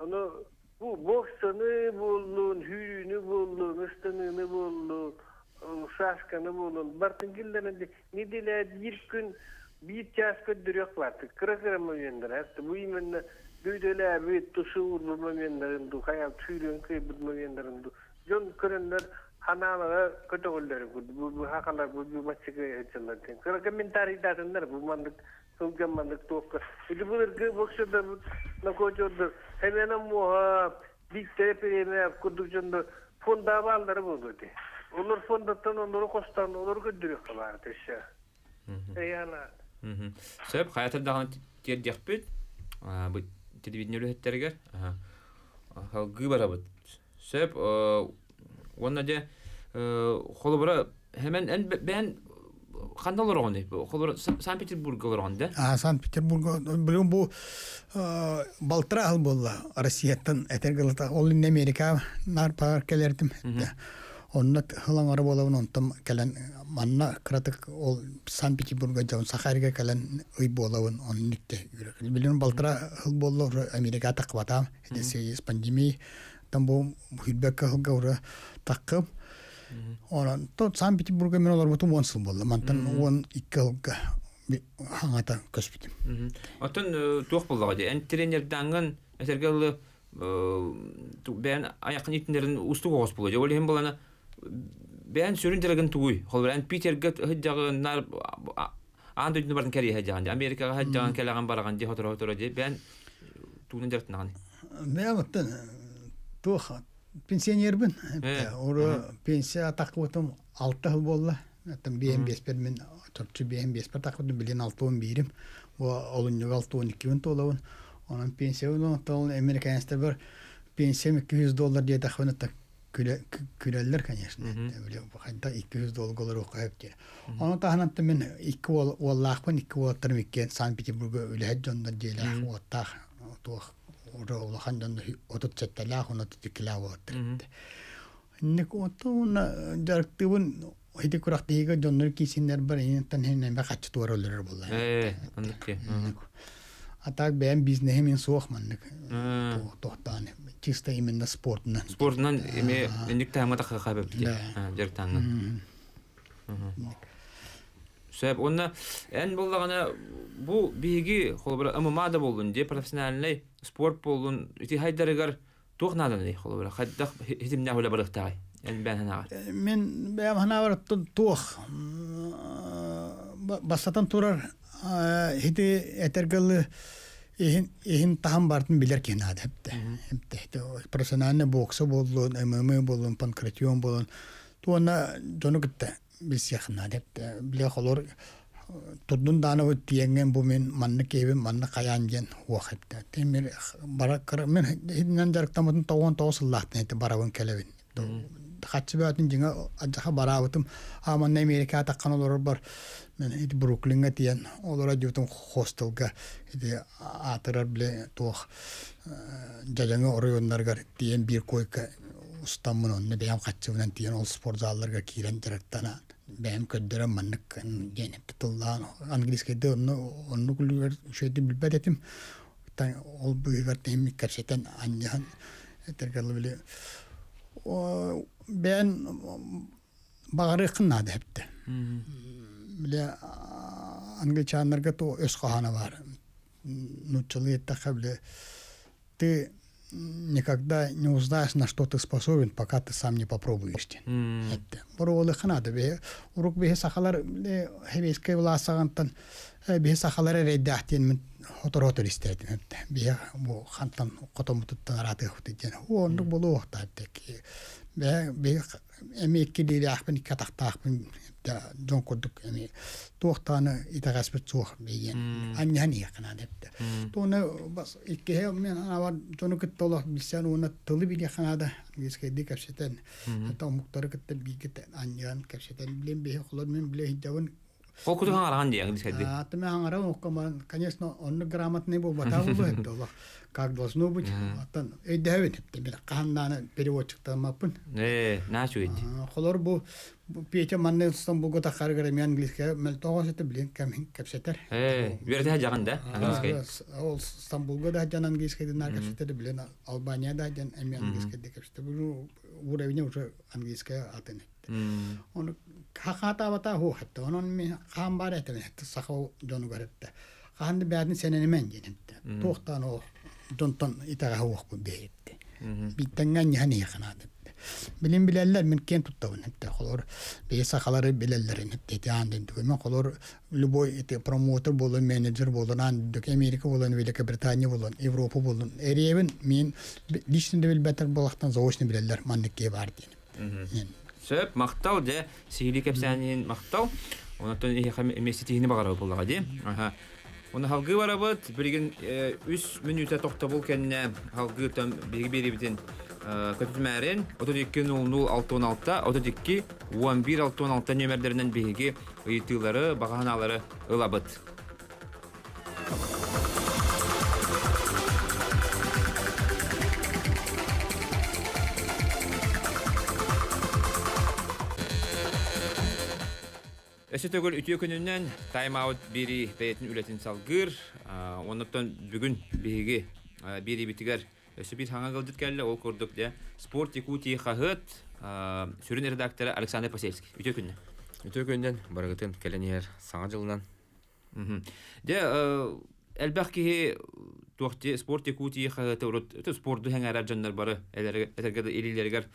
Onu bu boksunu buldun, hüyünü buldun, üstününü buldun, şaşkanı buldun. Bartın gillerinde ne dile bir gün bir çaşkı dürük vardı. Kırıkırı momentler. Bu imenle düğdüle bir tuşu vurdu momentlerinde, hayal tüyünü kıybıdı momentlerinde. John Krenner Hanımlar kötü oldular bu bu hakkında bu bu maçı geçenlerde. Sonra komentari dağınlar bu mandık, soğukça mandık topka. İşte bunlar ki boksörler, nakoçörler, hemen ama dik terapiyeme kurdukçunda fon davaları buldu diye. Onlar fon datan, onlar kostan, onlar götürüyor kabardı işte. Eyana. Sebep hayatın daha diye diyecek bu televizyonlu hitlerler. Halkı beraber. Sebep Onda da xolubra hemen en ben qandalar oğandı. Xolubra Sankt Peterburg'a oğandı. Ah Sankt Peterburg'a bilim bu baltıra al bolla Rusiyadan etergalata olun Amerika nar parkelerdim. Onda hılan araba olan ontam kelen manna kratık ol Sankt Peterburg'a can Sakarya kelen uy bolavın onun nükte. Bilim baltıra al bolla Amerika takvata. Edesi pandemi там бу хидбекка хылгаура такып онан то Санкт-Петербургга мен алар бутум он сыл болду мантан он эки алга хаңата көспитим атын тоқ болдуга ди эн тренердангын эсергеле бен аяқын иттерин усту когос болду же олем балана бен сүрүндерген туй холбер эн питерге хыддагы нар андын бардын карьера жаган Америкага хыддаган келген барган ди хотор хотор ди бен туны дертнаган мен аттан Тоха пенсионербин. Ора пенсия тақытым алты жыл болды. Атым би эм бес пен мен төртчү би эм бес пен тақытым билен алты он бирим. О олунга алты он экинин толабын. Анын пенсия улан тол американстар бар. Пенсия эки жүз доллар деп тахванатта күлөлөр, конечно. Биле бакта эки жүз доллар окуп кер. Аны тахнатта мен эки валлахпын эки валлахтырмыккен Санкт-Петербургга үле жонда желе отта тох Orada handan otot çetela, ona tutukla vardı. Ne konuda direktörün hadi kurak değil ki donlar kisinler var, yine tanınan ve kaç tuvar olur bula. Atak ben biznemin soğukmanlık. Tohtan, çiçte imende sportdan. Sportdan, ime nükte hemen takip ediyor. Direktörden. Sebep onda en bollagana bu bilgi xolobra amamada boldun, de professionalney sport boldun, iti haydargar toqnadan de xolobra. Haddaq hitimna hola baraqtay. Yani ben hana var. Men ben hana var toq basatan turar hiti etergal Ehin ehin taham bartın biler ki nade hepte hepte hepte profesyonel boksa bolun, M M A bolun, pankration bolun, tuana donu gitte bilsiyah nade hepte biler xalor tutun dana bu tiyengen bu men manne kebe manne kayanjen huak hepte. Temir barakar men hinden jarktamatın tauan tausullahtın hepte baravun kelebin. Kaçı beyatın jenga acaba baravutum ama ne Amerika takkan olur bar. Men it Brooklyn'ga tiyen olara diyortum hostelga iti atırar bile toğ jajanı orayonlarga tiyen bir koyka ustamın onunla beyam kaçıvınan tiyen ol spor zallarga kiren jaraktana beyam köddere manlık genip tutullağın Angliske'de onu onu kulüver şeydi bilbet etim ol büyüver teyimlik gerçekten anlayan etergarlı bile ben bağırı kınnadı hepti bile Angliçanlarga to öz kahana var. Nutçalı ettaqa bile ты никогда не узнаешь, на что ты способен, пока ты сам не попробуешь. Это. Боролы ханады бе. Урок бе сахалар бе хевескей власагантан бе сахалары реддахтен мен хоторотор истедим. Бе бу хантан котомуттан араты хутыден. Ондо болу таттеки. Бе бе эмекки дирахпын катахтахпын John Koduk yani tohtanı itagasbet soğuk beyin annihani yakına depte. Tona bas iki hem men anavar Johnu kittolak bilsen ona tılı bile yakına da İngilizce de kapseten hatta muhtarı kitte bilgite annihan kapseten bilen behe kullar men bile hidavın. Okudu hangarhan diye İngilizce de. Atı men hangarhan okuman kanyesno onu gramat ne bu batavulu hep dolak. Как должно быть, аттан эйдевит деп канданы переводчиктан мапын. Э, начу эти. Холор бу Петя Маннелстон Богота харгара мен англиске мен тогос эти билен камин капсетер. Э, берде жагында англиске. Ол Стамбулга да жан англиске динар капсетер билен Албания да жан эми англиске де капсетер. Бу уровень уже англиске атен. Он хахата бата хо хатта он мен хамбар этен сахо жону гаретте. Ханды бадын сенени мен генетте. Тохтан ол Don'tan itağa hukuku belirtti. Bittenden yani yakınadı. Bilin bilerler mümkün tuttavun hepte. Kolor besakaları bilerlerin hepte. Tiyandı dükümün kolor lüboy iti promotor bolun, manager bolun, andük Amerika bolun, Velikabritannya bolun, Avrupa bolun. Eriyevin min dişinde bil beter bolaktan zavuçunu bilerler manlıkkeye var diyelim. Söp, maktav de sihirli kepsenin maktav. Ondan mesletihini bağırıyor bulağa diye. Aha. Оны халгы барабыт, бірген үс минута тоқтабыл кәнне халгы там бірге беребетін көтімәрін отыз екі нөл нөл алты он алты, отыз екі он бір алты он алты нөмерлерінен бірге ұйытылары, бағаналары ұлабыт. Эсетөгөл үтө күнүнөн тайм-аут бери бетин үлөтүн салгыр. Оноттон бүгүн биги бери битигер өсүп ханга кылдыт келле ол көрдүк де. Спорт Якутии хахыт сүрүн редактору Александр Пасевский. Үтө күнүн. Үтө күнүн баргытын келенер саңа жылынан. Де элбахки тохти спорт Якутии хахыты урут спортту хаңара жандар бары элерге элилерге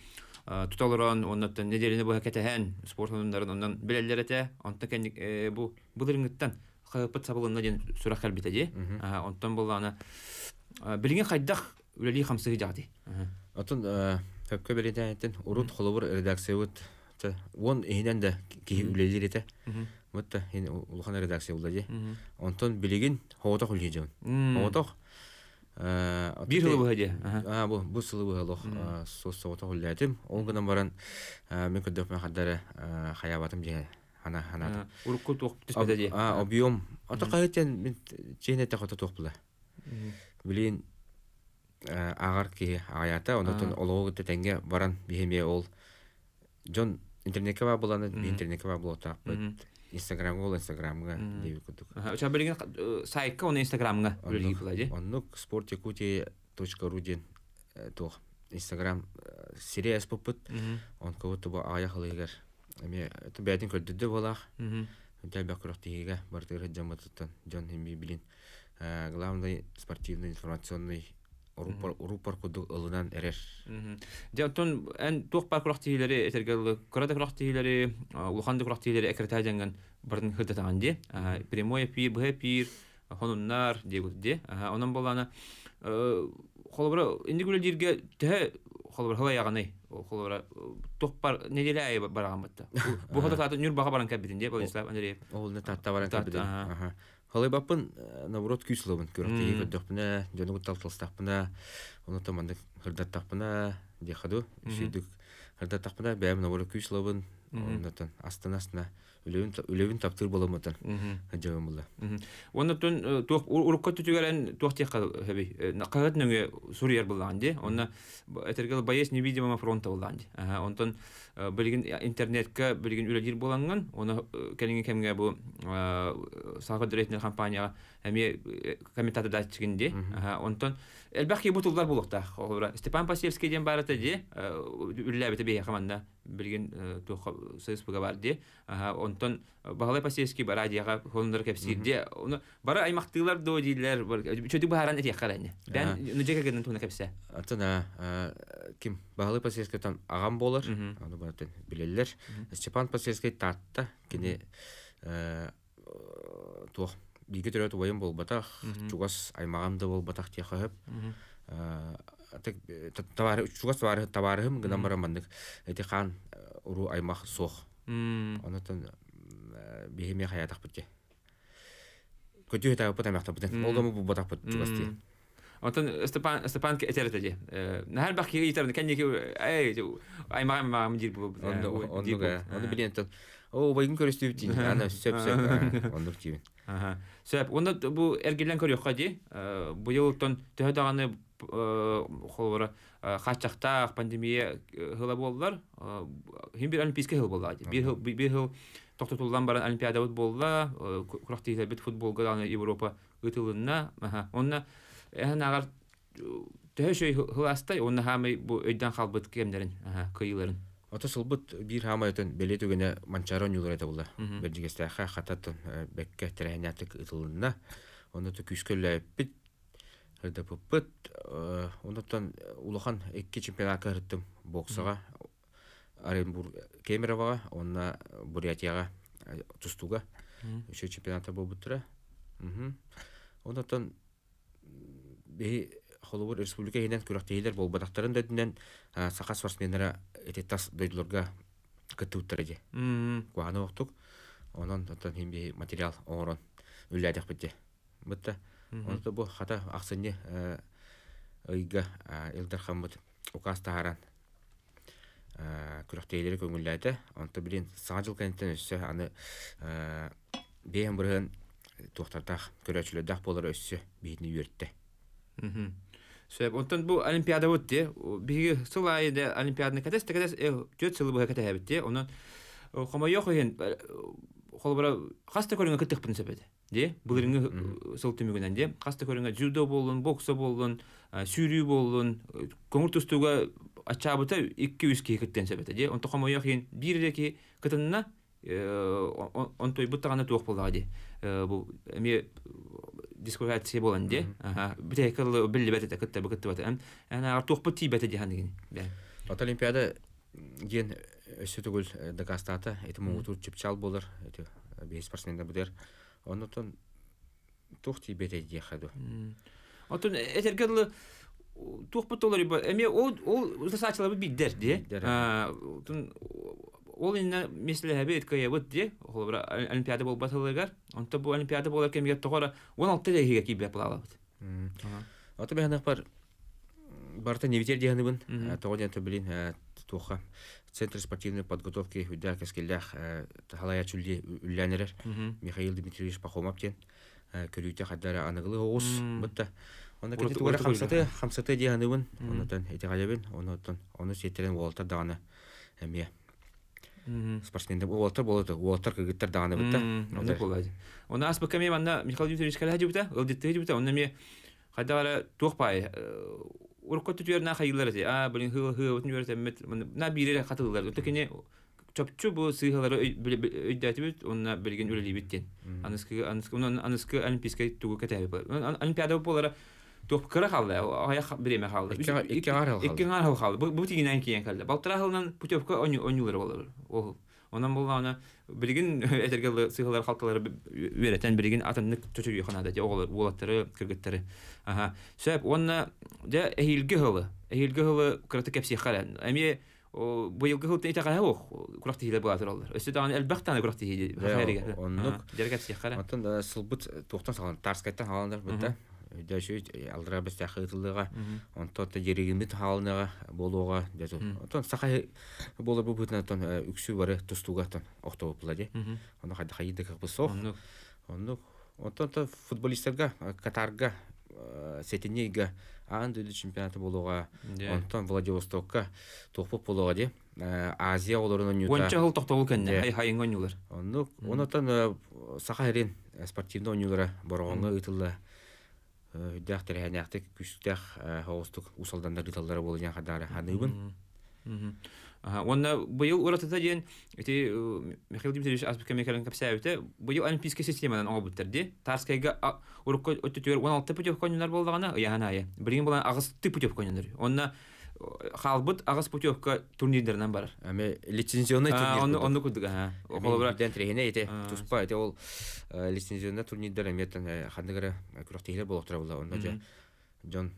Tutalırın, ondan nedelini bu hakikaten spor hanımların ondan belirlerete, ondan kendi bu bıdırıngıttan kayıpıt sabılığına den sürekli bitedi. Ondan bulana bilgin kaydaq üleli hamsığı jağdı. Atın köpke belirten urut xolubur redaksiyot on ehden de ki üleli rete. Mutta hin ulhan redaksiyoladı. Ondan bilgin hoğutaq üleyeceğin. Hoğutaq Bir yılı bu hadi. Bu, bu yılı bu hadi. Söz soğutu hülleydim. Onun günden baran, ben kötüdökmen kadar hayabatım diye. Hana, hana. Urukul toğup tüspede diye. Obiyom. Ata kayıtken, ben cehenette kota toğup bile. Bileyin, ağar ki ağayata, ondan oluğu tütenge baran bihemeye ol. John, internetke var bulandı, bir internetke var bulandı. Instagramga ol, Instagramga deyip kuduk. Uçak bölgen sayıkka onu Instagramga bölgeyi buladı. Onluk sportyakutiya точка ру den toğ. Instagram seriye espoput. Onka bu tuba ayak alıygar. Beytin köldüdü bolaq. Обтябя крохтига, бартыра джаматата, Джон Химбиблин. Главный спортивный информационный рупор куду улунан эрер. Джантон, эн тух пар крохтилери, этергел крада крохтилери, улханды крохтилери, экретажанган бартын хыдатаганде. Прямой пир, бхэ пир, хонуннар, дегутде. Онан болана. Холобра, индигуля дирге, тэ холобра хылаяганай. Холобра, тух пар неделяй барагаматта. Бу хатаката нюр бага баран кабидинде, болислав, Андреев. Олны татта баран кабидинде. Халайбапын, наоборот, күйсілуын көріңді егер дөкпіні, жөнігі талтылыстақпіні, оны таманды ғырдаттақпіні, декаду, шүйдік ғырдаттақпіні, бәйім наоборот күйсілуын, онынатын астын-астына үлевін таптыр боламытын жауын бұлда. Онынатын, ұрыққа түтігерін тұқтек қағат нөңе сұр ер бұлданды, онына әтергел байес невидимама фронта бұлданды. Онытан, білген интернетке, білген үләдер боланған, оны кәлінген кәмге бұл сағы дүретінің кампанияға әме комментаты да түгінде. Онытан, әлбәқке бұтылдар болықта. Степан Пасевскийден барыта де, үлі әбеті бейе қаманда білген сөйіспіға барды. Онытан, бағалай Пасевский бар радияға қолындар кәпсейді. Бары аймақтығылар доу дейлер, үшөді бұхаран әтек қарайны. Бән нүжек әгердің туына кәпсе. Атына, кім? Бағалай Пасевскийден ағам болар. Билелер. Степан Пасевский татта, кене туақ бейгі түрі өтіп ойым бол батақ, чуғас аймағамды бол батақ тияқ өп. Чуғас табарығым ғынан барамандық, әте қан ұру аймақ соқ. Онытын бейхеме қаятақ бітке. Көтеу өте өпіт аймақтақ бітін. Олғамы бұл батақ бітін чуғас тие. Онтан Степан әтеретеді. Нәхәл баққиға етарында кәндеке аймағам-аймағам дейір бұл. Оны білен тұл. О, байғын көрістіп дейін. Ана, сөп-сөп. Ондық дейін. Сөп. Онда бұл әргерлен көр еққа дейін. Бұл еліктон төхет ағаны қатшақтақ пандемия ғыла болдылар. Хем бір олимпийске ғыл болдыла дейін. Бір ғыл тоқтатулдан баран олимпиада өт болдыла. Құрақтығ Әхін ағар түхі шөй ғыластай, оны ғамай өйден қалбыт кемдерін, көйілерін. Ота сылбыт бір ғамай өтін бәлет өгіне манчарон юлар әді болды. Бәрдігесті әқа қататын бәкке тірәйнәтік ұтылында. Оны түк үйскөлі әппіт, ғырды бұппыт. Оныптан ұлыған әкке чемпионатқа ғырттым боксыға, Оренбург-Кемероваға, онына Бурятияға, Тустуға. Үші чемпионаты бұл бұттыра. Оныптан Холобор республика хенен күрақтейдер бол бадақтарын дөдінен сақа спортсменлері әтеттас дөйділерге күтті ұттырады. Қуаны оқтық, оның материал оңырын үлі әдек бітті. Бұтты, онында бұл қата ақсыны ұйға елдар қамбыт ұқас тағаран күрақтейдері көңілі әді. Онында білін саға жыл кәнеттен өсі, аны бейін бұрығын тұқтардақ, көрәтшілердақ болар өсі бейдіні үйертті. Сөйіп, онтан бұл олимпиада өтті. Бігі сыл айында олимпиаданы кәтес, тәкәтес төт сылы бұға кәтәй әбітті. Оның қамай еқ ойын, қол бұра қасты көріңі күттік бұны сөпеді. Бұл үріңі сыл түмігінен де. Қасты көріңі дзюдо болын, бокса болын, сүйрі болын, көңір тұстуға атшабыта екі жүз кей күттен сөпеді. Онтан қамай еқ ойын бір реке күтінна, онтой бұттағаны туық болдағады. Бұл әме дискурсия боланды. Бүті әкірлі білі бәті тәкітті бүкітті бәті. Әне артуқ бұтті бәті дейін деген. Ата олимпиада ген өсі түгіл дағастаты. Әті мұңғытур чіпчал болыр. Әті бейс парсменді бұдыр. Оны тұн тұқты бәті дейін қаду. Атын әті әкірлі тұқ бұтты олар ебі. Әме ол сасачылабы бейдер де. Ол инна месілі әбі әткөй әбіт де, олимпиада бол батылығар. Онты бұл олимпиада болар кәмегет тұғыра он алты дәйгеге кейбі әпіл ала бұд. Аты бәйінақ бар, барыта невитер дегені бұн, тоғыден төбілін тұға. Центр спортивной подготовки үддәр кәскелдәқ талай әтшілде үлләнірер. Михаил Дмитриевич Пахомаптен, көріуті қаддары анығылы оғыз бұтта. Онда кәне тұғыра қамсаты дегені бұн, онытын әтеғалебін, оны спортсменді олтар болады, олтар күгіттер дағаны бітті. Оны аспы көмей манна Михаил Дмитриевич кәлі бітті, өлдетті бітті. Оны ме қадағара тоқ пай, ұрыққа түтілерін ақайылар әді. А, білін хығы-хығы өтін өрді, мә бейрері қатылылар. Өтті кене çöpçü bu sığılara ödeytibit onunla belirgin öleli bittin. Anıskı anıskı onun anıskı olimpiyaskı tuğu katabi. Olimpiyada bu olara doktora kaldı. Ayak bireme kaldı. İki ara kaldı. İki ara kaldı. Bu bu tiginen kiyen kaldı. Baltıra haldan bu çöpçü on yılları olur. O ondan bu ona belirgin etergel sığılara halkaları vereten belirgin atanlık çöçü yuhanada oğul oğlatları kırgıtları. Aha. Sebep onunla da ehilgi halı. Ehilgi halı kırıtı kepsi halan. Emi bu yılki hıttı itaqaha oğuk, kurakti hile bulatır olur. Üstü dağın elbaqtana kurakti hile. Onluk, da sılbıt toğtan sağlanır, tarskayttan sağlanır bıtta. Дөшөй алдыра бес тахытлыга, онтот жерегимит халныга болууга, дето. Онтон сакай болуп бүтүн онтон үксү бары тустууга тон октоплы де. Ону хайда хайда кырбысок. Ону онтон футболистерге, Катарга, Сетенеге, Андыды чемпионаты болууга, онтон Владивостокка тохпоп болууга де. Азия олорунун юта. Онча хыл токтолу кенне, хай хайынган юлар. Ону онтон сакайрен спортивдон юлара боргонго ытылды. Үддәк тәрәнәктәк күстәк хавыстык усалдандар италлары булган кадары ханыбын. Аха, онда бу ел уратыта дигән ите Михаил Дмитриевич Аспекемекәлен капсәүтә, бу ел олимпийский системадан агып үттерде. Тарскайга урыкка үттер он алты путевканнар булдыгына яһанае. Бирин булган агыз тип путевканнар. Онда халбыт агыз путевка турнирлардан бар. Әме лицензионный турнир. Аны аны күтүк, аха. Колабора дәнтрегенә ите, туспа ите ул лицензионный турнирлар әметтен хандыгыра күрәктәйләр булыктыра була. Онда җа җан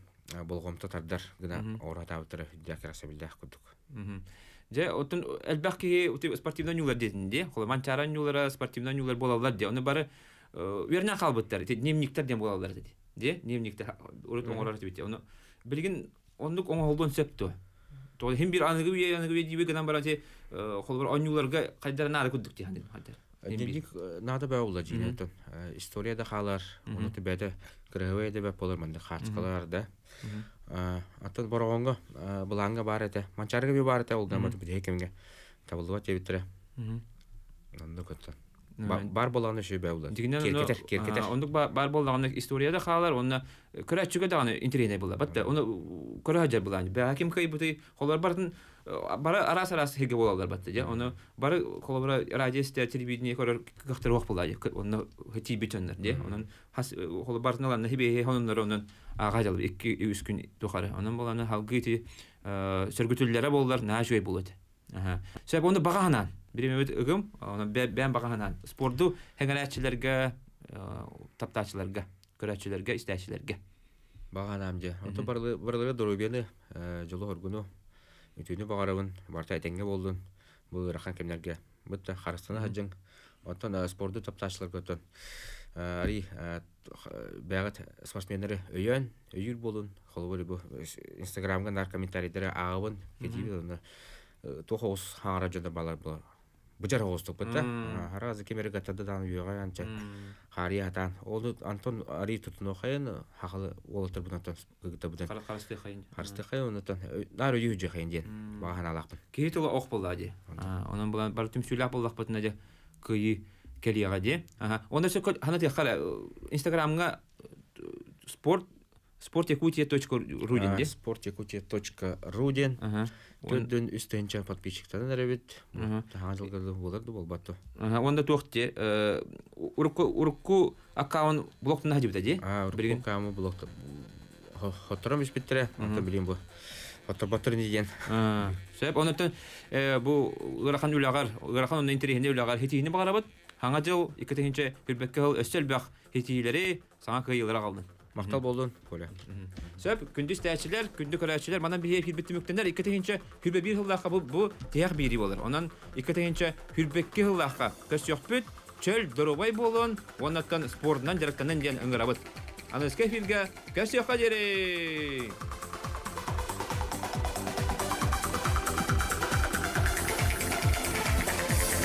болгомта тардар гына ората утыр дәкәрәсе белдәк күтүк. Җа отын әлбәкки үтеп спортивдан юллар диденде. Колабан чаран юллары, спортивдан юллар булалар ди. Аны бары үрнә халбыттар ди, немниктәрдән булалар ди. Ди, немниктәр урытын орар ди. Аны белгән Onluk ona olduğun septo. Toğ hem bir anıgı bir anıgı bir gibi giden barate, kollar anılarga kadar nara kudduk diye hanım kadar. Dedik nada be oldu cineton. Historia da halar, onu tebede krevede be polarmandı kartkalar da. Atın boranga, balanga barete, mançarga bir barete oldu ama tebede hekimge tabulva çevitre. Onluk atın. Бар боланы шүй бәулі. Керкетер, керкетер. Ондық бар боланы историяда қалар, оны көрәтшігі дағаны интерейіне болды. Бәтті, оны көрәжер болады. Бәкім қай бұты, қолар бардың, бары арас-арас хеге болалар бәтті. Оны бары қолабыра радиостер, телевидение көрер қықтыр оқ болады. Оны хети бүтінлер. Оның қолы бардыңаларына хебе хонымлары оның аға жалып, екі-үз күн тұқары. Оның боланы халғы сөргітілері болылар, нәжуай болады. Сөйіп, оны бағанан. Birim öt ögüm, ona ben bakanan spordu hengeletçilerge, taptaçilerge, köretçilerge, isteçilerge. Bakanamca, onu barlı barlıga doğru beni, jolu orgunu, ütünü bakarın, varta etenge boldun, bu rakan kimlerge, bitti, harçlana hacın, ondan spordu taptaçilerge ondan, ari, beyat sportmenleri öyen, öyür boldun, kolları bu Instagram'dan arkamenterilere ağabın, kediyorlar, tohos harajda balar Бучар хостук бетте. Харазы кемерге таддан юганча. Хариядан олды Антон Ари тутно хайын хакылы олтыр бунан тагыта бутан. Каракарысты хайын. Карысты хайын ондан нары юже хайын ден. Багана алакпын. Кейт ул ок булды. А, онун булан бар тим сүйләп булдык бутна же кыйы келига де. Аха. Онда сек ханаты хала Инстаграмга спорт спорт якутия точка ру ден де. спорт якутия точка ру ден. Аха. Түндүн үстенче подписчиктен ребит. Тагылгылы болду болбатты. Онда тохте, э, урку урку аккаунт блоктун хажибде де. Бирин аккаунт блокта. Хоторомис биттер, онда билим бу. Хото батыр деген. А, себеп ондан э бу Гырахан Юлагар, Гыраханын интернетинде Юлагар хетигине багарабат. Ханга жыл икитинче билбекке хол өстөл бак хетилери саңа кыйылыра калды. Мактал болдун, Коля. Сөп, күндүз тәчилер, күндү көрәчилер, мана бие хирбетти мөктәннәр, ике тегенче хирбе бир хыллакка бу бу тәяк бири булар. Анан ике тегенче хирбекке хыллакка көс юк бит, чөл дөрөбай болун, оннан спортдан жараккандан дигән ыңгырабыт. Аны эскә хиргә көс юкка дирей.